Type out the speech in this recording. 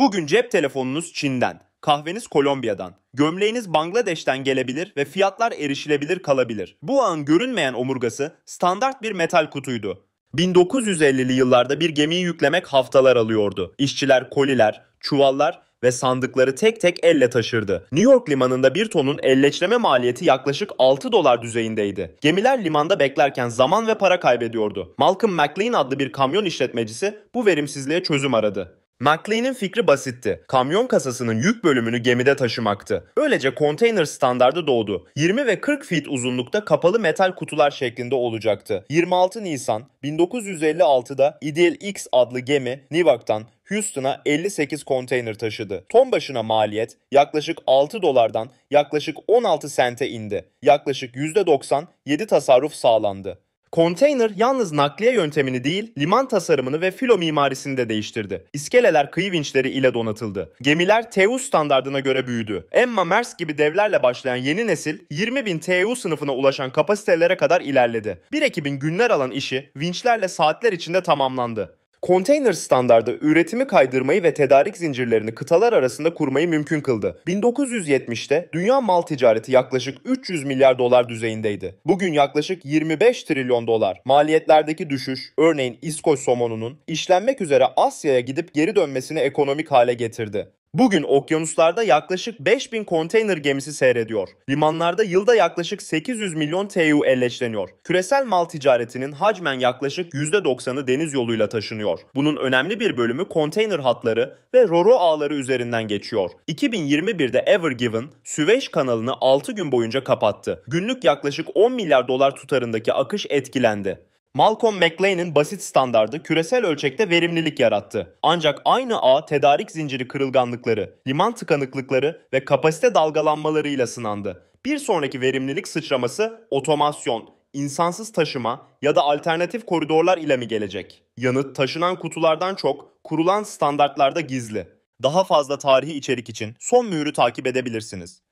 Bugün cep telefonunuz Çin'den, kahveniz Kolombiya'dan, gömleğiniz Bangladeş'ten gelebilir ve fiyatlar erişilebilir kalabilir. Bu ağın görünmeyen omurgası standart bir metal kutuydu. 1950'li yıllarda bir gemiyi yüklemek haftalar alıyordu. İşçiler koliler, çuvallar ve sandıkları tek tek elle taşırdı. New York limanında bir tonun elleçleme maliyeti yaklaşık $6 düzeyindeydi. Gemiler limanda beklerken zaman ve para kaybediyordu. Malcolm McLean adlı bir kamyon işletmecisi bu verimsizliğe çözüm aradı. McLean'in fikri basitti. Kamyon kasasının yük bölümünü gemide taşımaktı. Böylece konteyner standardı doğdu. 20 ve 40 feet uzunlukta kapalı metal kutular şeklinde olacaktı. 26 Nisan 1956'da Ideal X adlı gemi Newark'tan Houston'a 58 konteyner taşıdı. Ton başına maliyet yaklaşık $6'dan yaklaşık 16 sente indi. Yaklaşık %97 tasarruf sağlandı. Konteyner yalnız nakliye yöntemini değil, liman tasarımını ve filo mimarisini de değiştirdi. İskeleler kıyı vinçleri ile donatıldı. Gemiler TEU standardına göre büyüdü. Emma Maersk gibi devlerle başlayan yeni nesil 20.000 TEU sınıfına ulaşan kapasitelere kadar ilerledi. Bir ekibin günler alan işi vinçlerle saatler içinde tamamlandı. Konteyner standardı üretimi kaydırmayı ve tedarik zincirlerini kıtalar arasında kurmayı mümkün kıldı. 1970'te dünya mal ticareti yaklaşık $300 milyar düzeyindeydi. Bugün yaklaşık $25 trilyon. Maliyetlerdeki düşüş, örneğin İskoç somonunun işlenmek üzere Asya'ya gidip geri dönmesini ekonomik hale getirdi. Bugün okyanuslarda yaklaşık 5000 konteyner gemisi seyrediyor. Limanlarda yılda yaklaşık 800 milyon TEU elleşleniyor. Küresel mal ticaretinin hacmen yaklaşık %90'ı deniz yoluyla taşınıyor. Bunun önemli bir bölümü konteyner hatları ve Ro-Ro ağları üzerinden geçiyor. 2021'de Ever Given, Süveyş kanalını 6 gün boyunca kapattı. Günlük yaklaşık $10 milyar tutarındaki akış etkilendi. Malcolm McLean'in basit standardı küresel ölçekte verimlilik yarattı. Ancak aynı ağ tedarik zinciri kırılganlıkları, liman tıkanıklıkları ve kapasite dalgalanmalarıyla sınandı. Bir sonraki verimlilik sıçraması otomasyon, insansız taşıma ya da alternatif koridorlar ile mi gelecek? Yanıt taşınan kutulardan çok kurulan standartlarda gizli. Daha fazla tarihi içerik için Son Mühür'ü takip edebilirsiniz.